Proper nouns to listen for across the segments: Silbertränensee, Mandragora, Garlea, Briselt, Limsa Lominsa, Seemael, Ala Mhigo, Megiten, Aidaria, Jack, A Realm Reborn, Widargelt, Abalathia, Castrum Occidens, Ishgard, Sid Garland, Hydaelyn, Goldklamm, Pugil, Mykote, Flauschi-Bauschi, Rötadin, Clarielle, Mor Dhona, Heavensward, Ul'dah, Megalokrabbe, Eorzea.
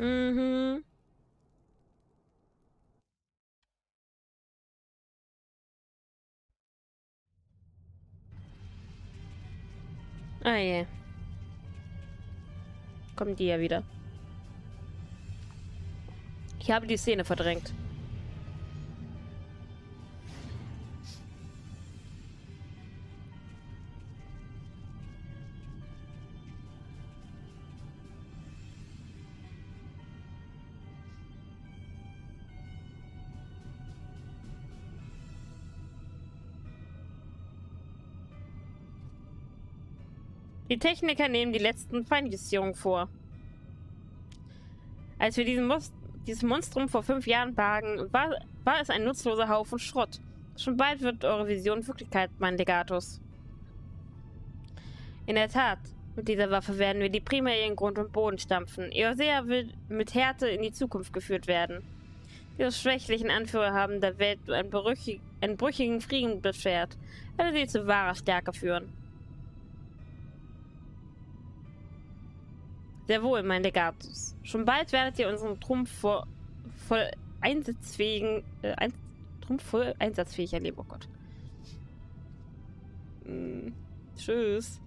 Mhm. Ah je. Kommen die ja wieder. Ich habe die Szene verdrängt. Die Techniker nehmen die letzten Feinjustierungen vor. Als wir dieses Monstrum vor 5 Jahren bargen, war es ein nutzloser Haufen Schrott. Schon bald wird eure Vision Wirklichkeit, mein Legatus. In der Tat, mit dieser Waffe werden wir die primär in Grund und Boden stampfen. Eorzea will mit Härte in die Zukunft geführt werden. Diese schwächlichen Anführer haben der Welt einen brüchigen Frieden beschert, werde sie zu wahrer Stärke führen. Sehr wohl, mein Legatus. Schon bald werdet ihr unseren Trumpf voll einsatzfähig erleben. Oh Gott. Tschüss.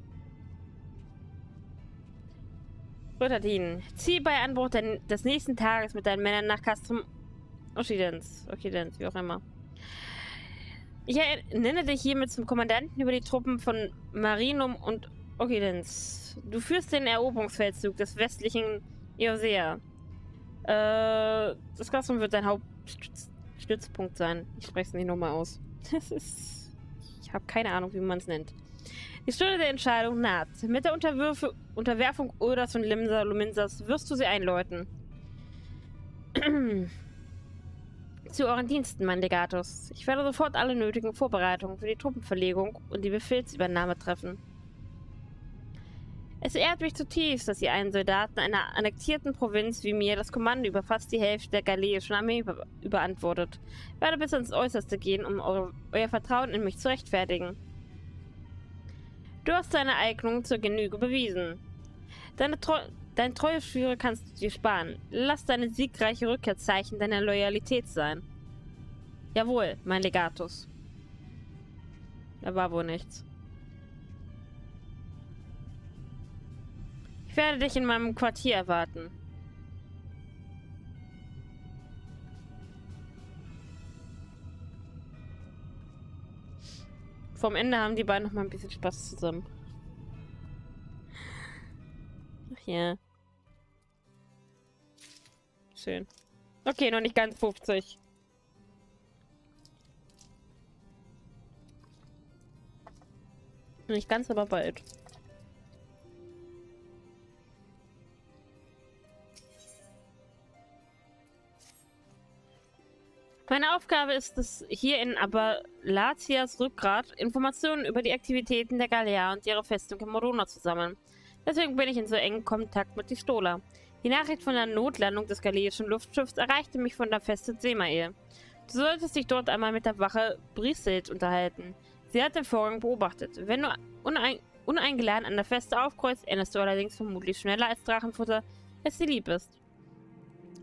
Rötadin, zieh bei Anbruch des nächsten Tages mit deinen Männern nach Castrum Occidens. Occidens, wie auch immer. Ich nenne dich hiermit zum Kommandanten über die Truppen von Marinum und Occidens. Du führst den Eroberungsfeldzug des westlichen Eorzea. Das Castrum wird dein Hauptstützpunkt sein. Ich spreche es nicht nochmal aus. Ich habe keine Ahnung, wie man es nennt. Die Stunde der Entscheidung naht. Mit der Unterwerfung Ul'dahs und Limsa Lominsas wirst du sie einläuten. Zu euren Diensten, mein Legatus. Ich werde sofort alle nötigen Vorbereitungen für die Truppenverlegung und die Befehlsübernahme treffen. Es ehrt mich zutiefst, dass ihr einen Soldaten einer annektierten Provinz wie mir das Kommando über fast die Hälfte der galeischen Armee überantwortet. Ich werde bis ans Äußerste gehen, um euer Vertrauen in mich zu rechtfertigen. Du hast deine Eignung zur Genüge bewiesen. Dein Treueschwüre kannst du dir sparen. Lass deine siegreiche Rückkehr Zeichen deiner Loyalität sein. Jawohl, mein Legatus. Da war wohl nichts. Ich werde dich in meinem Quartier erwarten. Vom Ende haben die beiden noch mal ein bisschen Spaß zusammen. Ach ja. Schön. Okay, noch nicht ganz 50. Nicht ganz, aber bald. Meine Aufgabe ist es, hier in Abalathias Rückgrat Informationen über die Aktivitäten der Garlea und ihre Festung in Mor Dhona zu sammeln. Deswegen bin ich in so engem Kontakt mit die Stola. Die Nachricht von der Notlandung des galeischen Luftschiffs erreichte mich von der Festung Seemael. Du solltest dich dort einmal mit der Wache Briselt unterhalten. Sie hat den Vorgang beobachtet. Wenn du uneingeladen an der Feste aufkreuzt, endest du allerdings vermutlich schneller als Drachenfutter, als dir lieb ist.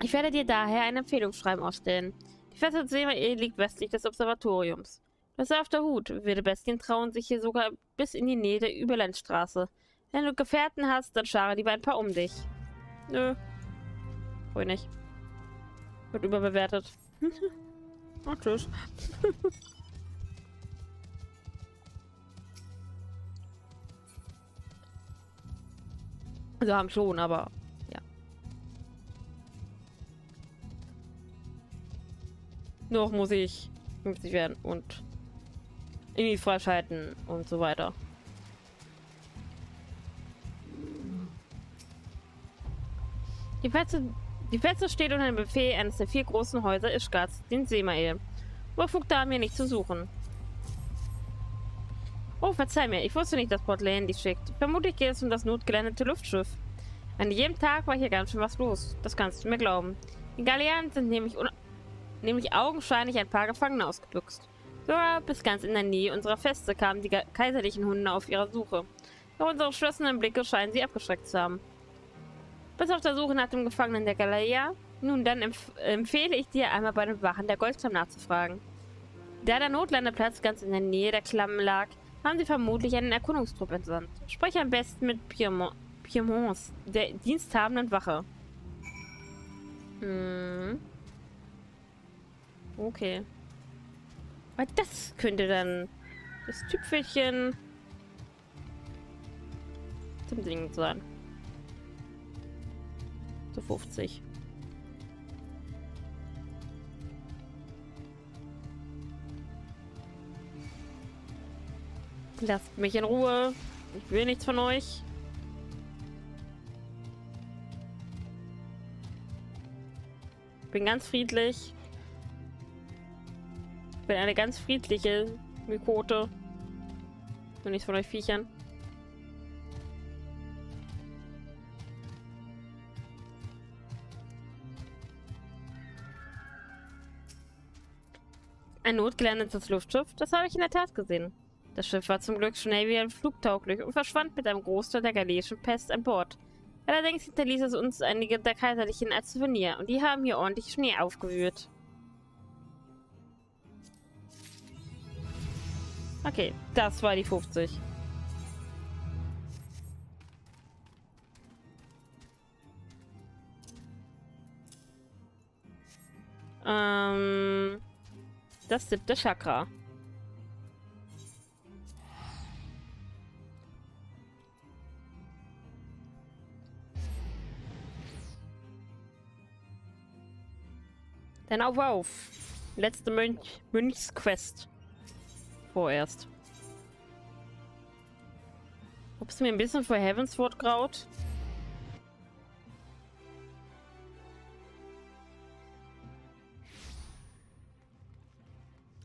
Ich werde dir daher ein Empfehlungsschreiben ausstellen. Die Festung Seemael liegt westlich des Observatoriums. Du bist auf der Hut. Wilde Bestien trauen sich hier sogar bis in die Nähe der Überlandstraße. Wenn du Gefährten hast, dann schare lieber ein paar um dich. Nö. Ruhig nicht. Wird überbewertet. Oh, tschüss. Wir haben schon, aber... Noch muss ich 50 werden und irgendwie freischalten und so weiter. Die Feste steht unter dem Befehl eines der 4 großen Häuser Ishgards, den Seemael. Überfugte haben hier nicht zu suchen. Oh, verzeih mir, ich wusste nicht, dass Port Lane dich schickt. Vermutlich geht es um das notgelandete Luftschiff. An jedem Tag war hier ganz schön was los. Das kannst du mir glauben. Die Galeanen sind nämlich augenscheinlich ein paar Gefangene ausgebüxt. Sogar bis ganz in der Nähe unserer Feste kamen die kaiserlichen Hunde auf ihrer Suche. Doch unsere geschlossenen Blicke scheinen sie abgeschreckt zu haben. Bist auf der Suche nach dem Gefangenen der Garlea? Nun, dann empfehle ich dir, einmal bei den Wachen der Goldklamm nachzufragen. Da der Notlandeplatz ganz in der Nähe der Klamm lag, haben sie vermutlich einen Erkundungstrupp entsandt. Sprich am besten mit Piemonts, der diensthabenden Wache. Okay. Weil das könnte dann das Tüpfelchen zum Ding sein. Zu 50. Lasst mich in Ruhe. Ich will nichts von euch. Ich bin ganz friedlich. Ich bin eine ganz friedliche Mykote. Ich will nichts von euch Viechern. Ein notgelandetes Luftschiff, das habe ich in der Tat gesehen. Das Schiff war zum Glück schnell wieder flugtauglich und verschwand mit einem Großteil der galeischen Pest an Bord. Allerdings hinterließ es uns einige der Kaiserlichen als Souvenir und die haben hier ordentlich Schnee aufgewühlt. Okay, das war die 50. Das 7. Chakra. Dann auf. Letzte Mönchsquest. Vorerst. Ob es mir ein bisschen vor Heavensward graut?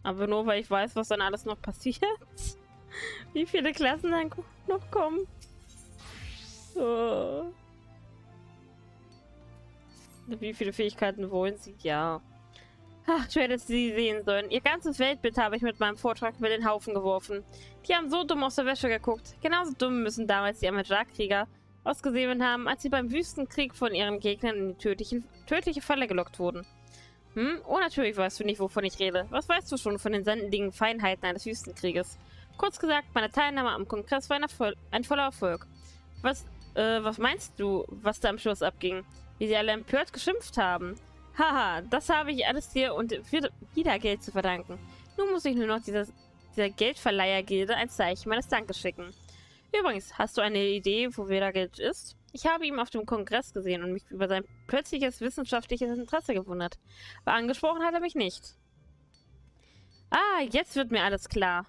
Aber nur, weil ich weiß, was dann alles noch passiert. Wie viele Klassen dann noch kommen. Oh. Wie viele Fähigkeiten wollen sie? Ja. Ach, ich hätte sie sehen sollen. Ihr ganzes Weltbild habe ich mit meinem Vortrag über den Haufen geworfen. Die haben so dumm aus der Wäsche geguckt. Genauso dumm müssen damals die Amajak-Krieger ausgesehen haben, als sie beim Wüstenkrieg von ihren Gegnern in die tödliche Falle gelockt wurden. Hm? Oh, natürlich weißt du nicht, wovon ich rede. Was weißt du schon von den sandigen Feinheiten eines Wüstenkrieges? Kurz gesagt, meine Teilnahme am Kongress war ein voller Erfolg. Was meinst du, was da am Schluss abging? Wie sie alle empört geschimpft haben. Haha, das habe ich alles dir und Widargelt zu verdanken. Nun muss ich nur noch dieser Geldverleihergilde ein Zeichen meines Dankes schicken. Übrigens, hast du eine Idee, wo Widargelt ist? Ich habe ihn auf dem Kongress gesehen und mich über sein plötzliches wissenschaftliches Interesse gewundert. Aber angesprochen hat er mich nicht. Ah, jetzt wird mir alles klar.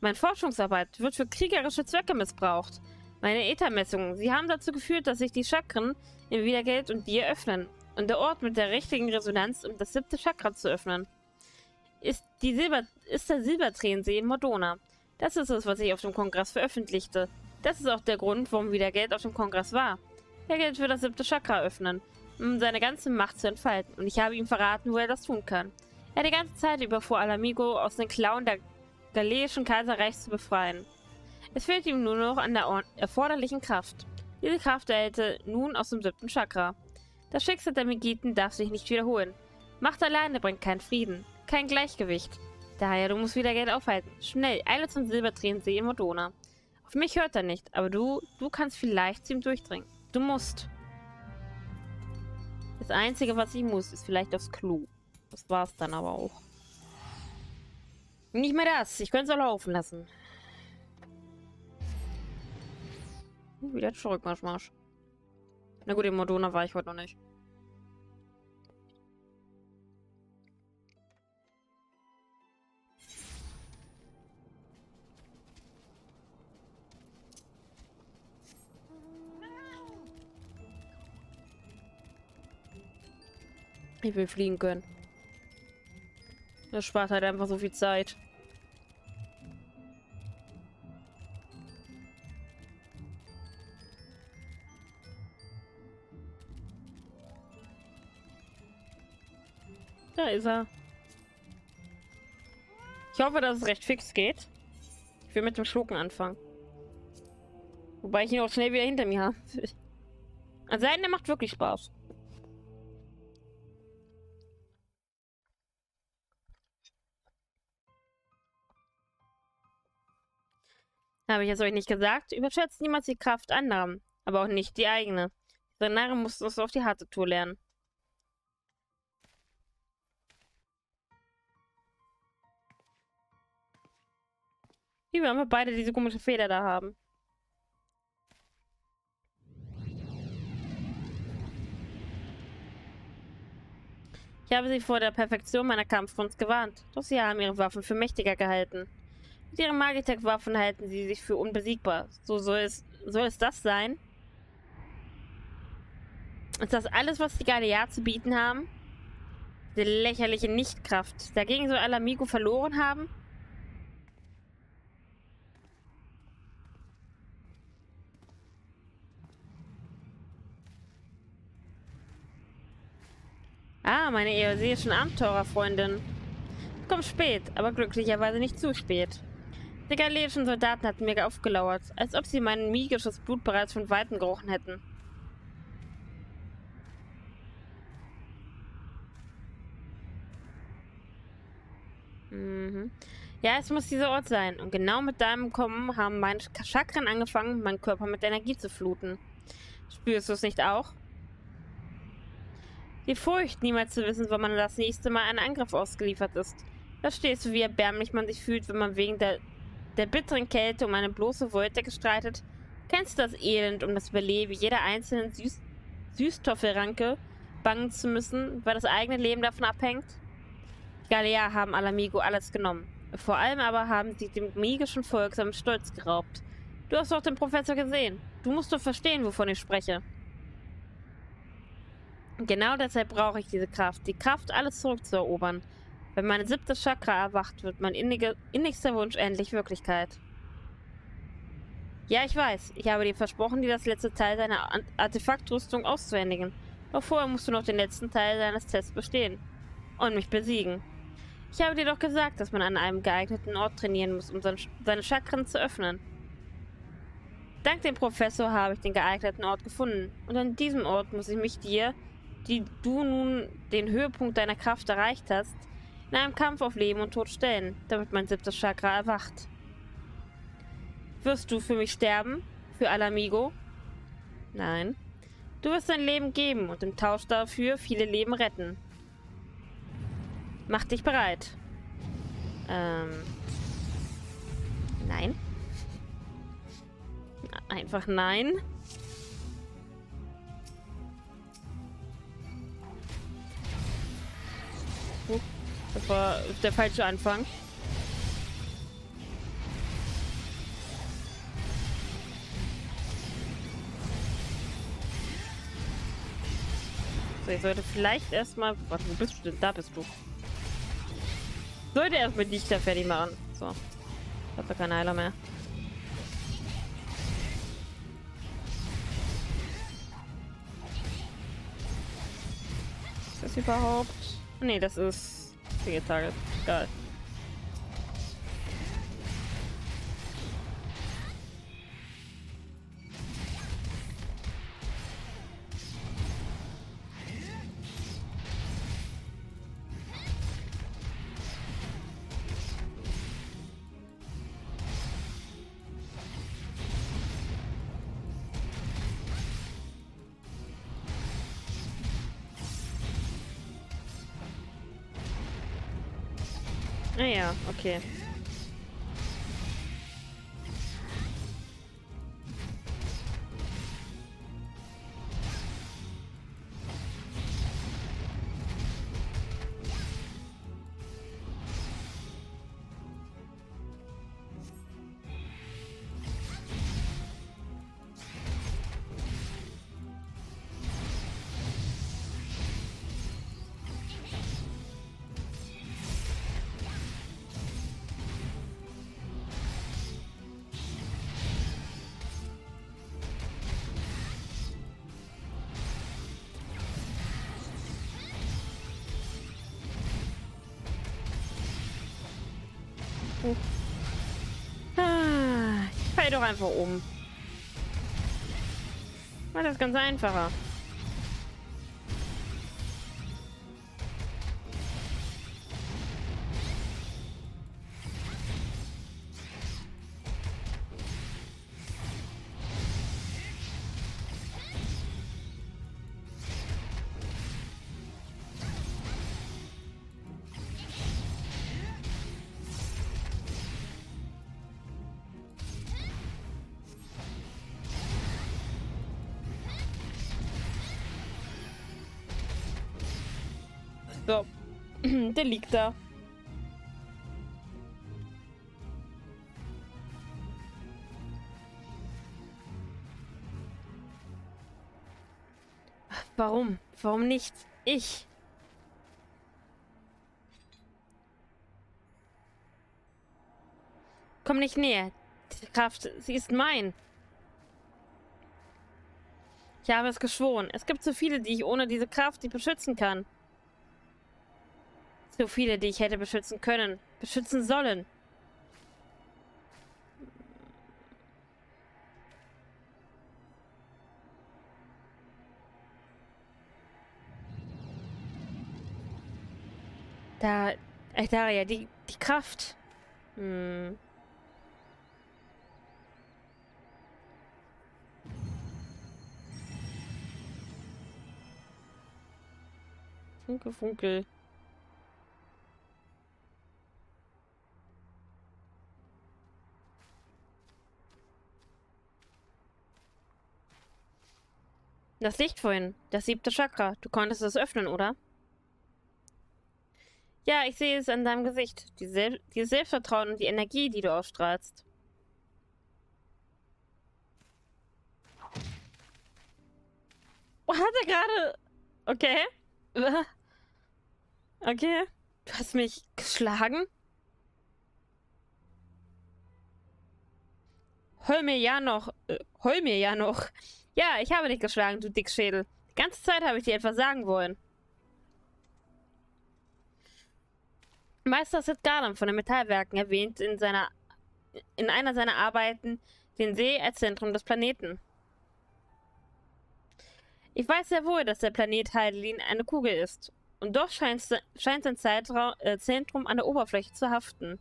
Meine Forschungsarbeit wird für kriegerische Zwecke missbraucht. Meine Äthermessungen, sie haben dazu geführt, dass sich die Chakren in Widargelt und dir öffnen. Und der Ort mit der richtigen Resonanz, um das 7. Chakra zu öffnen, ist der Silbertränensee in Mor Dhona. Das ist es, was ich auf dem Kongress veröffentlichte. Das ist auch der Grund, warum Widargelt auf dem Kongress war. Widargelt wird das 7. Chakra öffnen, um seine ganze Macht zu entfalten. Und ich habe ihm verraten, wo er das tun kann. Er hat die ganze Zeit über vor Ala Mhigo aus den Klauen der galeischen Kaiserreichs zu befreien. Es fehlt ihm nur noch an der erforderlichen Kraft. Diese Kraft erhält er nun aus dem 7. Chakra. Das Schicksal der Megiten darf sich nicht wiederholen. Macht alleine bringt keinen Frieden, kein Gleichgewicht. Daher, du musst Widargelt aufhalten. Schnell, eile zum Silbertränensee in Mor Dhona. Auf mich hört er nicht, aber du kannst vielleicht zu ihm durchdringen. Du musst. Das Einzige, was ich muss, ist vielleicht aufs Klo. Das war's dann aber auch. Nicht mehr das, ich könnte es auch laufen lassen. Wieder zurück, Marsch. Na gut, in Mor Dhona war ich heute noch nicht. Ich will fliegen können. Das spart halt einfach so viel Zeit. Da ist er. Ich hoffe, dass es recht fix geht. Ich will mit dem Schlucken anfangen. Wobei ich ihn auch schnell wieder hinter mir habe. Also der macht wirklich Spaß. Habe ich es euch nicht gesagt? Überschätzt niemals die Kraft anderer, aber auch nicht die eigene. Die Narren mussten es auf die harte Tour lernen. Wie wir immer beide diese komische Feder da haben. Ich habe sie vor der Perfektion meiner Kampfkunst gewarnt, doch sie haben ihre Waffen für mächtiger gehalten. Mit ihren Magitech-Waffen halten sie sich für unbesiegbar. So soll es das sein? Ist das alles, was die Garlea zu bieten haben? Die lächerliche Nichtkraft. Dagegen soll Ala Mhigo verloren haben? Ah, meine eorzeischen Abenteurerfreundin. Kommt spät, aber glücklicherweise nicht zu spät. Die galeischen Soldaten hatten mir aufgelauert, als ob sie mein migisches Blut bereits von Weitem gerochen hätten. Ja, es muss dieser Ort sein. Und genau mit deinem Kommen haben meine Chakren angefangen, meinen Körper mit Energie zu fluten. Spürst du es nicht auch? Die Furcht, niemals zu wissen, wann man das nächste Mal einen Angriff ausgeliefert ist. Verstehst du, wie erbärmlich man sich fühlt, wenn man wegen der bitteren Kälte um eine bloße Wolltdecke streitet? Kennst du das Elend, um das Überleben jeder einzelnen Süßtoffelranke bangen zu müssen, weil das eigene Leben davon abhängt? Die Garlea haben Ala Mhigo alles genommen. Vor allem aber haben sie dem migischen Volk seinen Stolz geraubt. Du hast doch den Professor gesehen. Du musst doch verstehen, wovon ich spreche. Genau deshalb brauche ich diese Kraft. Die Kraft, alles zurückzuerobern. Wenn meine siebte Chakra erwacht, wird mein innigster Wunsch endlich Wirklichkeit. Ja, ich weiß. Ich habe dir versprochen, dir das letzte Teil deiner Artefaktrüstung auszuhändigen. Doch vorher musst du noch den letzten Teil deines Tests bestehen. Und mich besiegen. Ich habe dir doch gesagt, dass man an einem geeigneten Ort trainieren muss, um seine Chakren zu öffnen. Dank dem Professor habe ich den geeigneten Ort gefunden. Und an diesem Ort muss ich mich dir, die du nun den Höhepunkt deiner Kraft erreicht hast, in einem Kampf auf Leben und Tod stellen, damit mein siebtes Chakra erwacht. Wirst du für mich sterben? Für Ala Mhigo? Nein. Du wirst dein Leben geben und im Tausch dafür viele Leben retten. Mach dich bereit. Nein. Einfach nein. Das war der falsche Anfang. So, ich sollte vielleicht erstmal. Warte, wo bist du denn? Da bist du. Sollte erstmal dich da fertig machen. So. Ich hab da keinen Heiler mehr. Ist das überhaupt? Nee, das ist. Tage. Geil. Ja, okay. Ich fall doch einfach um. War das ganz einfacher. So, der liegt da. Warum? Warum nicht ich? Komm nicht näher. Die Kraft, sie ist mein. Ich habe es geschworen. Es gibt so viele, die ich ohne diese Kraft nicht beschützen kann. So viele, die ich hätte beschützen können, beschützen sollen. Da, Aidaria, die Kraft. Funke, funkel. Das Licht vorhin. Das 7. Chakra. Du konntest es öffnen, oder? Ja, ich sehe es an deinem Gesicht. Dieses Selbstvertrauen und die Energie, die du ausstrahlst. Oh, hat er gerade... Okay. Okay. Du hast mich geschlagen? Hol mir ja noch. Ja, ich habe dich geschlagen, du Dickschädel. Die ganze Zeit habe ich dir etwas sagen wollen. Meister Sid Garland von den Metallwerken erwähnt in einer seiner Arbeiten den See als Zentrum des Planeten. Ich weiß sehr wohl, dass der Planet Hydaelyn eine Kugel ist. Und doch scheint sein Zentrum an der Oberfläche zu haften.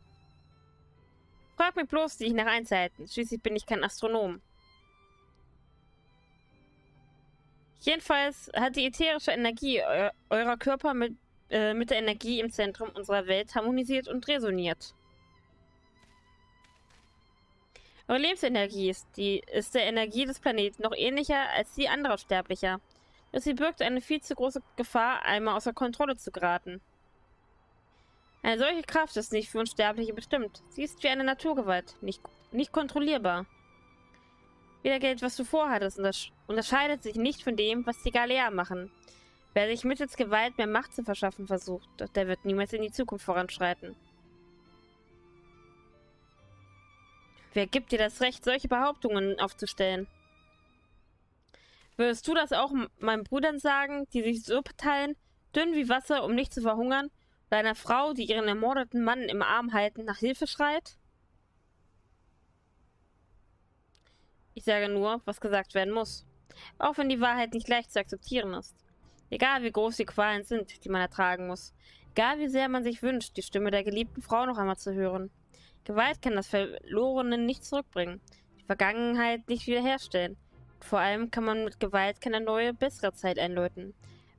Frag mich bloß, wie ich nach Einzelheiten. Schließlich bin ich kein Astronom. Jedenfalls hat die ätherische Energie eurer Körper mit der Energie im Zentrum unserer Welt harmonisiert und resoniert. Eure Lebensenergie ist der Energie des Planeten noch ähnlicher als die anderer Sterblicher. Doch sie birgt eine viel zu große Gefahr, einmal außer Kontrolle zu geraten. Eine solche Kraft ist nicht für uns Sterbliche bestimmt. Sie ist wie eine Naturgewalt, nicht kontrollierbar. Widargelt, was du vorhattest, unterscheidet sich nicht von dem, was die Garlea machen. Wer sich mittels Gewalt mehr Macht zu verschaffen versucht, doch der wird niemals in die Zukunft voranschreiten. Wer gibt dir das Recht, solche Behauptungen aufzustellen? Würdest du das auch meinen Brüdern sagen, die sich so teilen, dünn wie Wasser, um nicht zu verhungern, oder einer Frau, die ihren ermordeten Mann im Arm haltend nach Hilfe schreit? Ich sage nur, was gesagt werden muss. Auch wenn die Wahrheit nicht leicht zu akzeptieren ist. Egal wie groß die Qualen sind, die man ertragen muss. Egal wie sehr man sich wünscht, die Stimme der geliebten Frau noch einmal zu hören. Gewalt kann das Verlorene nicht zurückbringen. Die Vergangenheit nicht wiederherstellen. Und vor allem kann man mit Gewalt keine neue, bessere Zeit einläuten.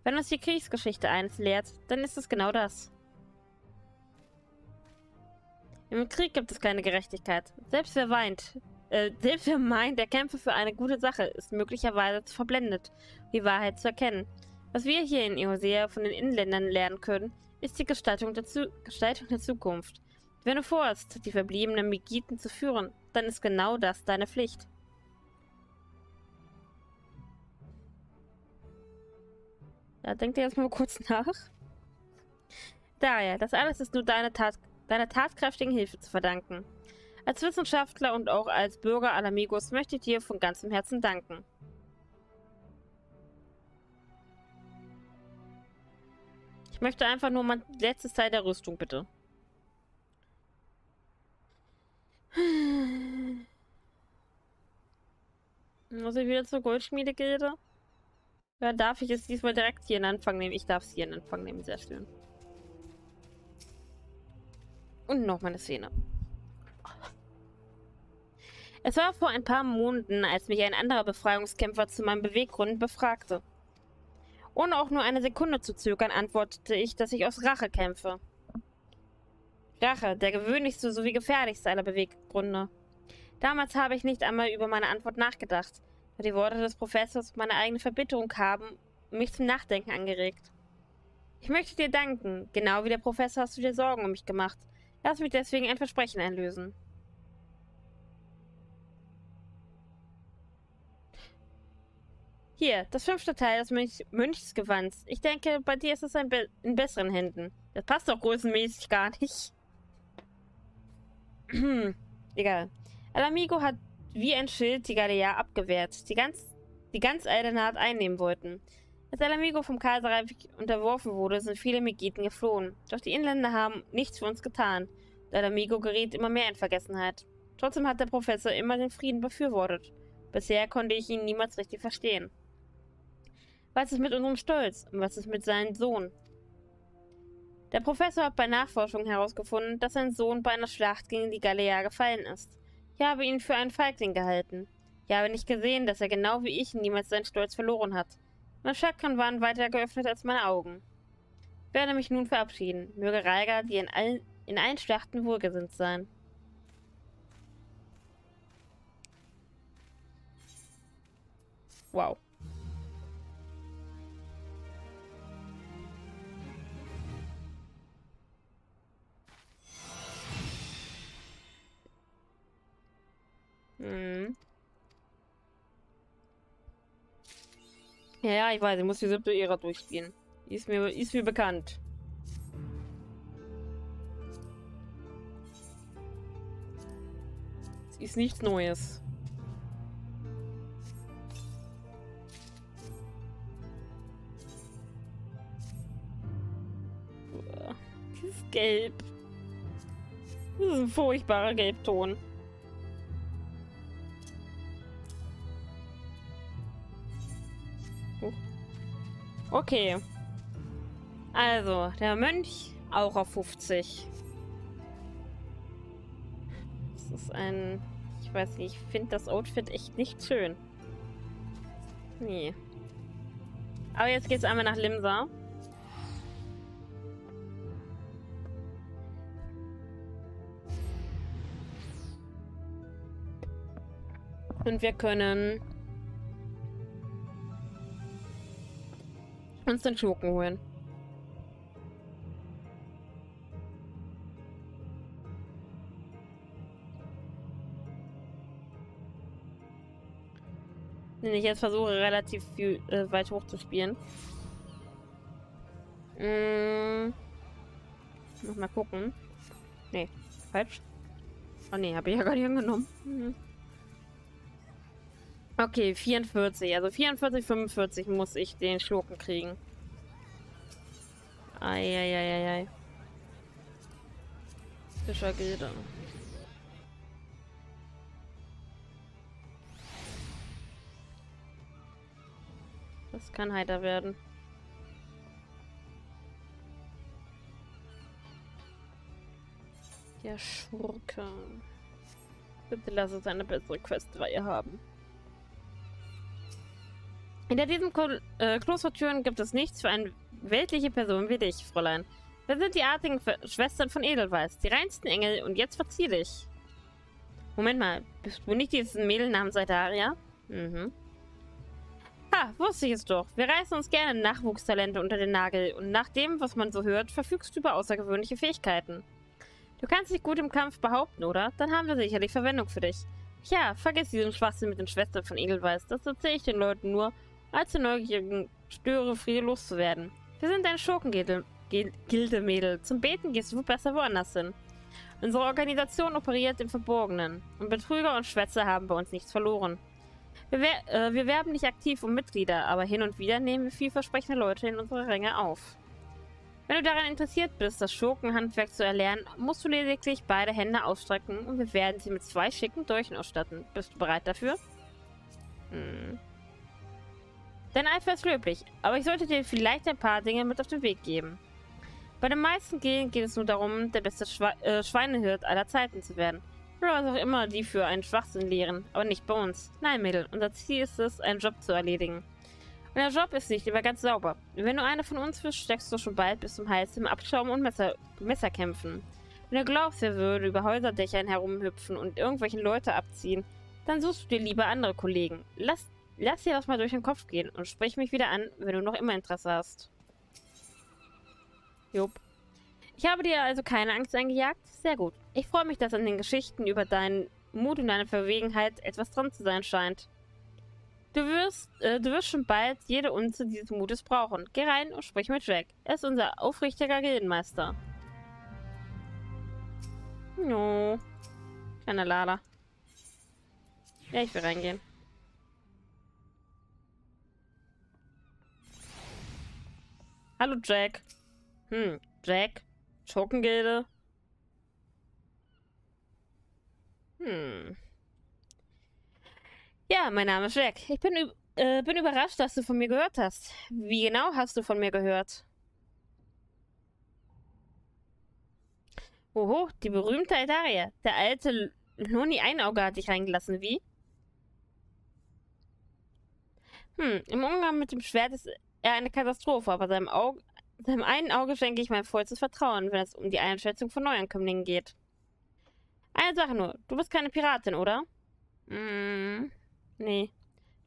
Wenn uns die Kriegsgeschichte eines lehrt, dann ist es genau das. Im Krieg gibt es keine Gerechtigkeit. Selbst wer meint, der kämpfe für eine gute Sache, ist möglicherweise verblendet, die Wahrheit zu erkennen. Was wir hier in Eorzea von den Inländern lernen können, ist die Gestaltung der Zukunft. Wenn du vorhast, die verbliebenen Megiten zu führen, dann ist genau das deine Pflicht. Da denk dir jetzt mal kurz nach. Daher, das alles ist nur deiner tatkräftigen Hilfe zu verdanken. Als Wissenschaftler und auch als Bürger Ala Mhigos möchte ich dir von ganzem Herzen danken. Ich möchte einfach nur mein letztes Teil der Rüstung, bitte. Muss ich wieder zur Goldschmiedegilde? Ja, darf ich es diesmal direkt hier in Anfang nehmen? Ich darf es hier in Anfang nehmen, sehr schön. Und nochmal eine Szene. Es war vor ein paar Monaten, als mich ein anderer Befreiungskämpfer zu meinen Beweggründen befragte. Ohne auch nur eine Sekunde zu zögern, antwortete ich, dass ich aus Rache kämpfe. Rache, der gewöhnlichste sowie gefährlichste aller Beweggründe. Damals habe ich nicht einmal über meine Antwort nachgedacht, da die Worte des Professors meine eigene Verbitterung haben und mich zum Nachdenken angeregt. Ich möchte dir danken. Genau wie der Professor hast du dir Sorgen um mich gemacht. Lass mich deswegen ein Versprechen einlösen. Hier, das 5. Teil des Mönchsgewands. Ich denke, bei dir ist es in besseren Händen. Das passt doch größenmäßig gar nicht. Egal. Ala Mhigo hat wie ein Schild die Garlea abgewehrt, die ganz Aidaria einnehmen wollten. Als Ala Mhigo vom Kaiserreich unterworfen wurde, sind viele Megiten geflohen. Doch die Inländer haben nichts für uns getan. Ala Mhigo geriet immer mehr in Vergessenheit. Trotzdem hat der Professor immer den Frieden befürwortet. Bisher konnte ich ihn niemals richtig verstehen. Was ist mit unserem Stolz? Und was ist mit seinem Sohn? Der Professor hat bei Nachforschung herausgefunden, dass sein Sohn bei einer Schlacht gegen die Garlea gefallen ist. Ich habe ihn für einen Feigling gehalten. Ich habe nicht gesehen, dass er genau wie ich niemals seinen Stolz verloren hat. Meine Chakren waren weiter geöffnet als meine Augen. Ich werde mich nun verabschieden. Möge Raiga, die in allen Schlachten wohlgesinnt sein. Wow. Ja, ich weiß, ich muss die 7. Ära durchspielen. Ist mir bekannt. Es ist nichts Neues. Boah, dieses Gelb. Das ist ein furchtbarer Gelbton. Okay. Also, der Mönch auch auf 50. Das ist ein... Ich weiß nicht, ich finde das Outfit echt nicht schön. Nee. Aber jetzt geht's einmal nach Limsa. Und wir können... uns den Schurken holen. Wenn ich jetzt versuche, relativ viel weit hoch zu spielen. Noch mal gucken. Nee, falsch. Oh nee, habe ich ja gar nicht angenommen. Okay, 44. Also 44, 45 muss ich den Schurken kriegen. Eieieiei. Fischergilde. Das kann heiter werden. Der Schurke. Bitte lass uns eine bessere Questreihe haben. Hinter diesen Klostertüren gibt es nichts für eine weltliche Person wie dich, Fräulein. Wir sind die artigen Schwestern von Edelweiß, die reinsten Engel, und jetzt verzieh dich. Moment mal, bist du nicht dieses Mädel namens Aidaria? Mhm. Ha, wusste ich es doch. Wir reißen uns gerne Nachwuchstalente unter den Nagel, und nach dem, was man so hört, verfügst du über außergewöhnliche Fähigkeiten. Du kannst dich gut im Kampf behaupten, oder? Dann haben wir sicherlich Verwendung für dich. Ja, vergiss diesen Schwachsinn mit den Schwestern von Edelweiß. Das erzähle ich den Leuten nur, als den neugierigen Störe-Friede loszuwerden. Wir sind ein Schurken-Gilde-Mädel. Zum Beten gehst du besser woanders hin. Unsere Organisation operiert im Verborgenen. Und Betrüger und Schwätzer haben bei uns nichts verloren. Wir werben nicht aktiv um Mitglieder, aber hin und wieder nehmen wir vielversprechende Leute in unsere Ränge auf. Wenn du daran interessiert bist, das Schurkenhandwerk zu erlernen, musst du lediglich beide Hände ausstrecken und wir werden sie mit 2 schicken Dolchen ausstatten. Bist du bereit dafür? Hm. Dein Eifer ist löblich, aber ich sollte dir vielleicht ein paar Dinge mit auf den Weg geben. Bei den meisten Gehen geht es nur darum, der beste Schweinehirt aller Zeiten zu werden. Oder was auch immer die für einen Schwachsinn lehren, aber nicht bei uns. Nein, Mädel, unser Ziel ist es, einen Job zu erledigen. Und der Job ist nicht immer ganz sauber. Wenn du einer von uns bist, steckst du schon bald bis zum Hals im Abschaum und Messerkämpfen. Wenn du glaubst, wir würden über Häuserdächern herumhüpfen und irgendwelchen Leute abziehen, dann suchst du dir lieber andere Kollegen. Lass dir das mal durch den Kopf gehen und sprich mich wieder an, wenn du noch immer Interesse hast. Jupp. Ich habe dir also keine Angst eingejagt? Sehr gut. Ich freue mich, dass an den Geschichten über deinen Mut und deine Verwegenheit etwas dran zu sein scheint. Du wirst schon bald jede Unze dieses Mutes brauchen. Geh rein und sprich mit Jack. Er ist unser aufrichtiger Gildenmeister. No. Kleiner Lala. Ja, ich will reingehen. Hallo, Jack. Hm, Jack? Schurkengilde? Hm. Ja, mein Name ist Jack. Ich bin überrascht, dass du von mir gehört hast. Wie genau hast du von mir gehört? Oho, die berühmte Aidaria. Der alte Loni-Einauge hat dich reingelassen, wie? Hm, im Umgang mit dem Schwert ist er eine Katastrophe, aber seinem einen Auge schenke ich mein vollstes Vertrauen, wenn es um die Einschätzung von Neuankömmlingen geht. Eine Sache nur, du bist keine Piratin, oder? Hm, nee.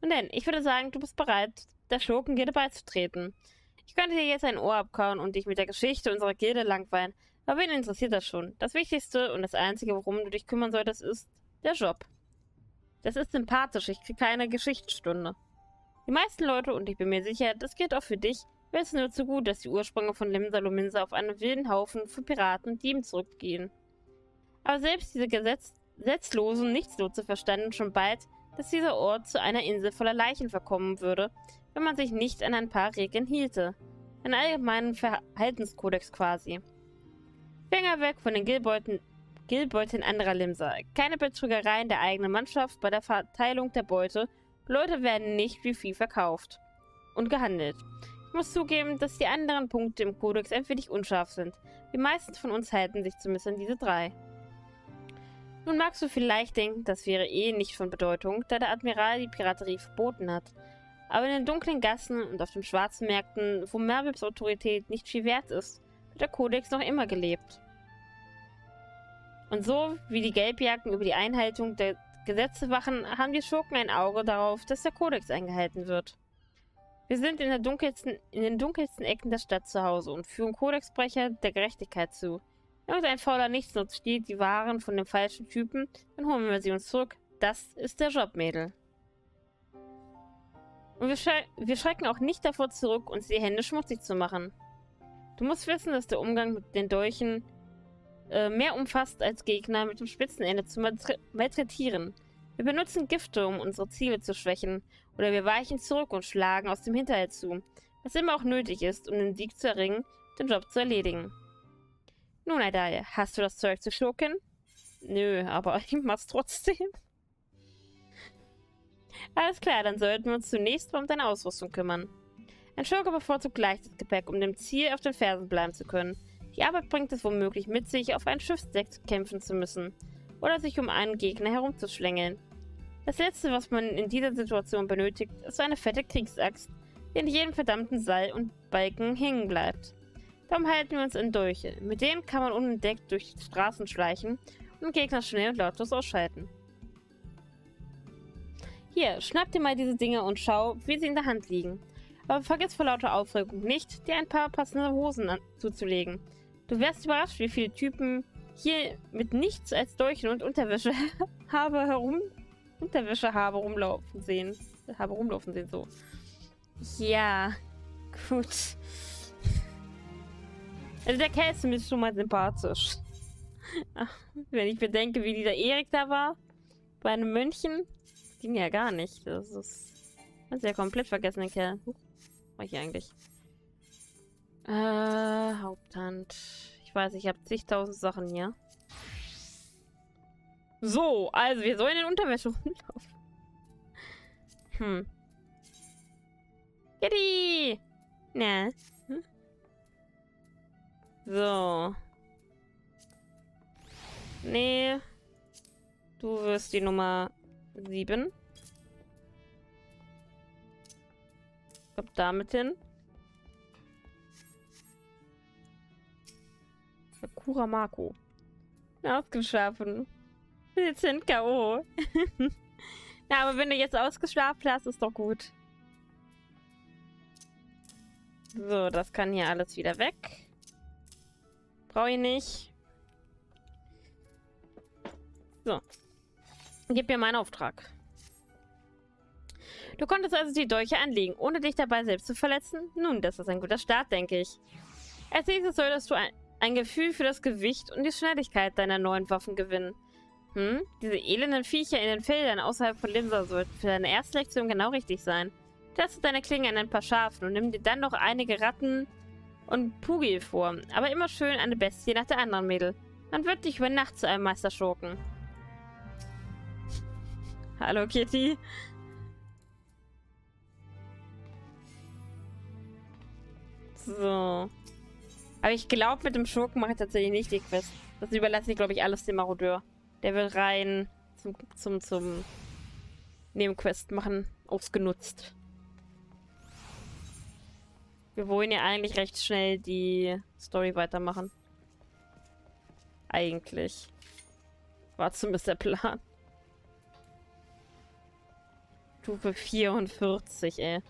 Nun denn, ich würde sagen, du bist bereit, der Schurkengilde beizutreten. Ich könnte dir jetzt ein Ohr abkauen und dich mit der Geschichte unserer Gilde langweilen, aber wen interessiert das schon? Das Wichtigste und das Einzige, worum du dich kümmern solltest, ist der Job. Das ist sympathisch, ich kriege keine Geschichtsstunde. Die meisten Leute, und ich bin mir sicher, das gilt auch für dich, wissen nur zu gut, dass die Ursprünge von Limsa Lominsa auf einen wilden Haufen von Piraten und Dieben zurückgehen. Aber selbst diese gesetzlosen Nichtslotse verstanden schon bald, dass dieser Ort zu einer Insel voller Leichen verkommen würde, wenn man sich nicht an ein paar Regeln hielte. Einen allgemeinen Verhaltenskodex quasi. Finger weg von den Gilbeuten anderer Limsa. Keine Betrügereien der eigenen Mannschaft bei der Verteilung der Beute. Leute werden nicht wie Vieh verkauft und gehandelt. Ich muss zugeben, dass die anderen Punkte im Kodex ein wenig unscharf sind. Die meisten von uns halten sich zumindest an diese drei. Nun magst du vielleicht denken, das wäre eh nicht von Bedeutung, da der Admiral die Piraterie verboten hat. Aber in den dunklen Gassen und auf den schwarzen Märkten, wo Mervils Autorität nicht viel wert ist, wird der Kodex noch immer gelebt. Und so wie die Gelbjacken über die Einhaltung der Gesetze wachen, haben die Schurken ein Auge darauf, dass der Kodex eingehalten wird. Wir sind in den dunkelsten Ecken der Stadt zu Hause und führen Kodexbrecher der Gerechtigkeit zu. Irgendein fauler Nichtsnutz stiehlt die Waren von den falschen Typen, dann holen wir sie uns zurück. Das ist der Job, Mädel. Und wir schrecken auch nicht davor zurück, uns die Hände schmutzig zu machen. Du musst wissen, dass der Umgang mit den Dolchen mehr umfasst, als Gegner mit dem Spitzenende zu malträtieren. Wir benutzen Gifte, um unsere Ziele zu schwächen, oder wir weichen zurück und schlagen aus dem Hinterhalt zu, was immer auch nötig ist, um den Sieg zu erringen, den Job zu erledigen. Nun, Aidaria, hast du das Zeug zu schurken? Nö, aber ich mach's trotzdem. Alles klar, dann sollten wir uns zunächst mal um deine Ausrüstung kümmern. Ein Schurke bevorzugt leichtes Gepäck, um dem Ziel auf den Fersen bleiben zu können. Die Arbeit bringt es womöglich mit sich, auf ein Schiffsdeck kämpfen zu müssen oder sich um einen Gegner herumzuschlängeln. Das Letzte, was man in dieser Situation benötigt, ist eine fette Kriegsaxt, die in jedem verdammten Seil und Balken hängen bleibt. Darum halten wir uns in Dolche. Mit denen kann man unentdeckt durch die Straßen schleichen und Gegner schnell und lautlos ausschalten. Hier, schnapp dir mal diese Dinger und schau, wie sie in der Hand liegen. Aber vergiss vor lauter Aufregung nicht, dir ein paar passende Hosen zuzulegen. Du wärst überrascht, wie viele Typen hier mit nichts als Dolchen und Unterwäsche habe rumlaufen sehen, so. Ja, gut. Also der Kerl ist zumindest schon mal sympathisch. Wenn ich bedenke, wie dieser Erik da war, bei einem Mönchen, ging ja gar nicht. Das ist... Hast du ja komplett vergessen, den Kerl. Wo war ich hier eigentlich? Haupthand. Ich weiß, ich habe zigtausend Sachen hier. So, also wir sollen in Unterwäsche rumlaufen. Hm. Kitty! Na? Hm? So. Nee. Du wirst die Nummer 7. Komm damit hin. Sakura Marco. Ausgeschlafen. Wir sind K.O. Na, aber wenn du jetzt ausgeschlafen hast, ist doch gut. So, das kann hier alles wieder weg. Brauche ich nicht. So. Gib mir meinen Auftrag. Du konntest also die Dolche anlegen, ohne dich dabei selbst zu verletzen? Nun, das ist ein guter Start, denke ich. Als nächstes solltest du ein Gefühl für das Gewicht und die Schnelligkeit deiner neuen Waffen gewinnen. Hm? Diese elenden Viecher in den Feldern außerhalb von Limsa sollten für deine erste Lektion genau richtig sein. Teste deine Klingen an ein paar Schafen und nimm dir dann noch einige Ratten und Pugil vor. Aber immer schön eine Bestie nach der anderen, Mädel. Man wird dich über Nacht zu einem Meister schurken. Hallo, Kitty. So. Aber ich glaube, mit dem Schurken mache ich tatsächlich nicht die Quest. Das überlasse ich, glaube ich, alles dem Marodeur. Der will rein zum Nebenquest machen. Ausgenutzt. Wir wollen ja eigentlich recht schnell die Story weitermachen. Eigentlich. War zumindest der Plan. Stufe 44, ey.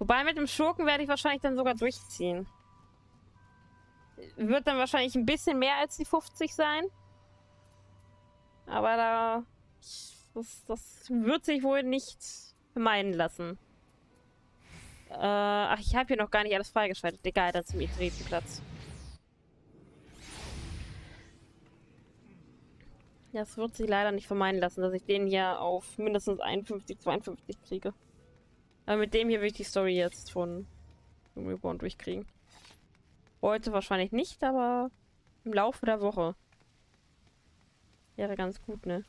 Wobei, mit dem Schurken werde ich wahrscheinlich dann sogar durchziehen. Wird dann wahrscheinlich ein bisschen mehr als die 50 sein. Aber da... Das wird sich wohl nicht vermeiden lassen. Ach, ich habe hier noch gar nicht alles freigeschaltet. Egal, dann zum Idretenplatz. Das wird sich leider nicht vermeiden lassen, dass ich den hier auf mindestens 51, 52 kriege. Aber mit dem hier will ich die Story jetzt von Realm Reborn durchkriegen. Heute wahrscheinlich nicht, aber im Laufe der Woche. Wäre ganz gut, ne?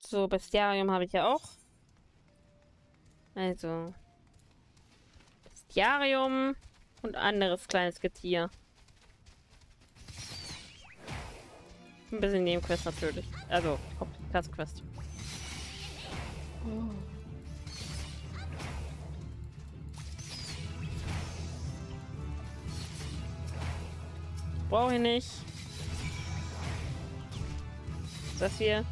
So, Bestiarium habe ich ja auch. Also. Bestiarium und anderes kleines Getier. Ein bisschen Nebenquest natürlich. Also, Hauptquest. Oh. Brauche ich nicht. Das hier.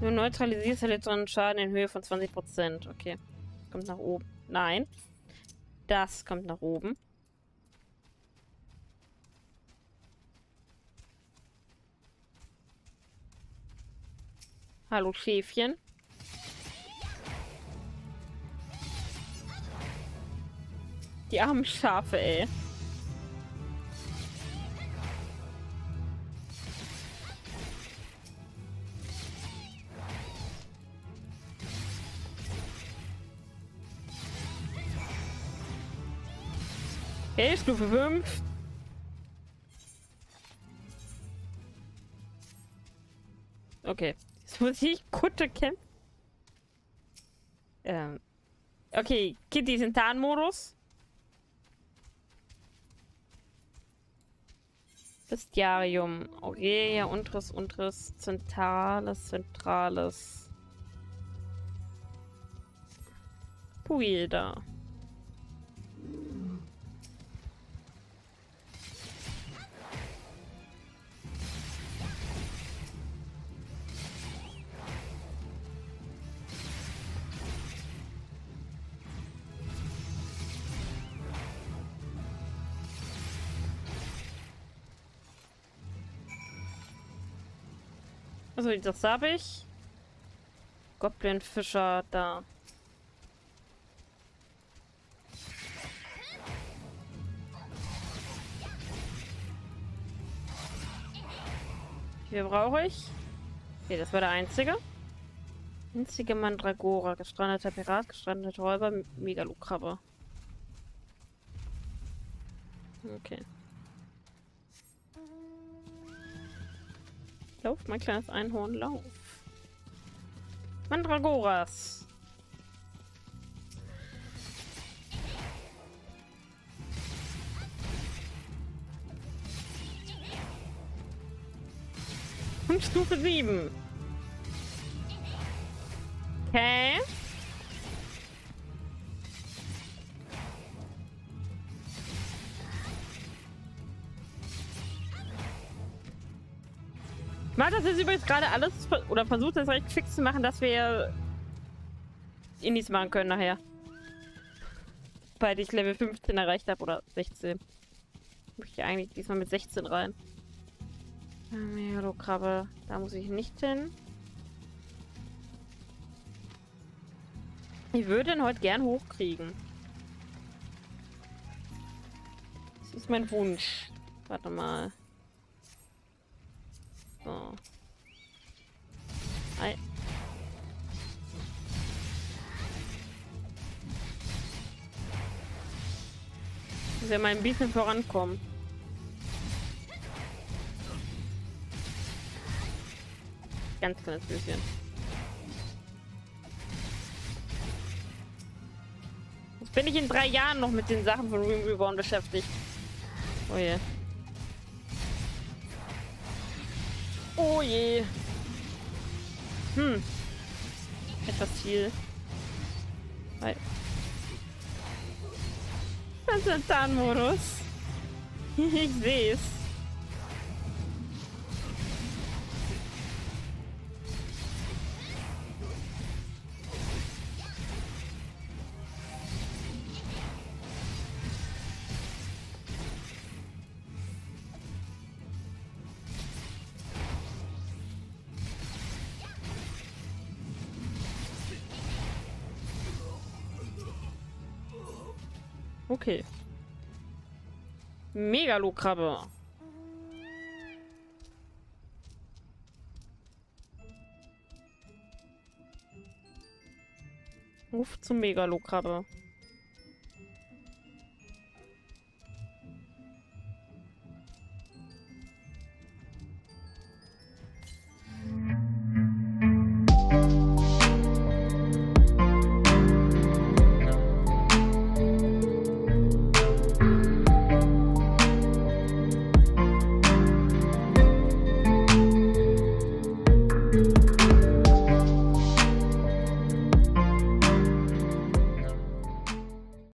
Du neutralisierst elektronen Schaden in Höhe von 20%. Okay. Kommt nach oben. Nein. Das kommt nach oben. Hallo, Schäfchen. Die armen Schafe, ey. Okay, Stufe 5. Okay. Jetzt muss ich Kutte kämpfen. Okay, Kitty ist in Tarnmodus. Bestiarium. Aurelia, unteres, zentrales. Pugil da. Also, das habe ich. Goblinfischer da. Hier brauche ich. Okay, das war der einzige. Einzige Mandragora, gestrandeter Pirat, gestrandeter Räuber, Megalokrabbe. Okay. Lauf, mein kleines Einhorn, lauf. Mandragoras! Und Stufe 7. Okay. Macht das jetzt übrigens gerade alles, oder versucht das recht fix zu machen, dass wir Indies machen können nachher. Weil ich Level 15 erreicht habe, oder 16. Muss ich eigentlich diesmal mit 16 rein. Megalokrabbe, da muss ich nicht hin. Ich würde ihn heute gern hochkriegen. Das ist mein Wunsch. Warte mal. So. Ei. Ich muss ja mal ein bisschen vorankommen. Ganz kleines bisschen. Jetzt bin ich in 3 Jahren noch mit den Sachen von Realm Reborn beschäftigt. Oh je. Oh je. Hm. Etwas viel. Das ist ein Zahnmodus. Ich sehe es. Okay. Megalokrabbe. Ruf zum Megalokrabbe.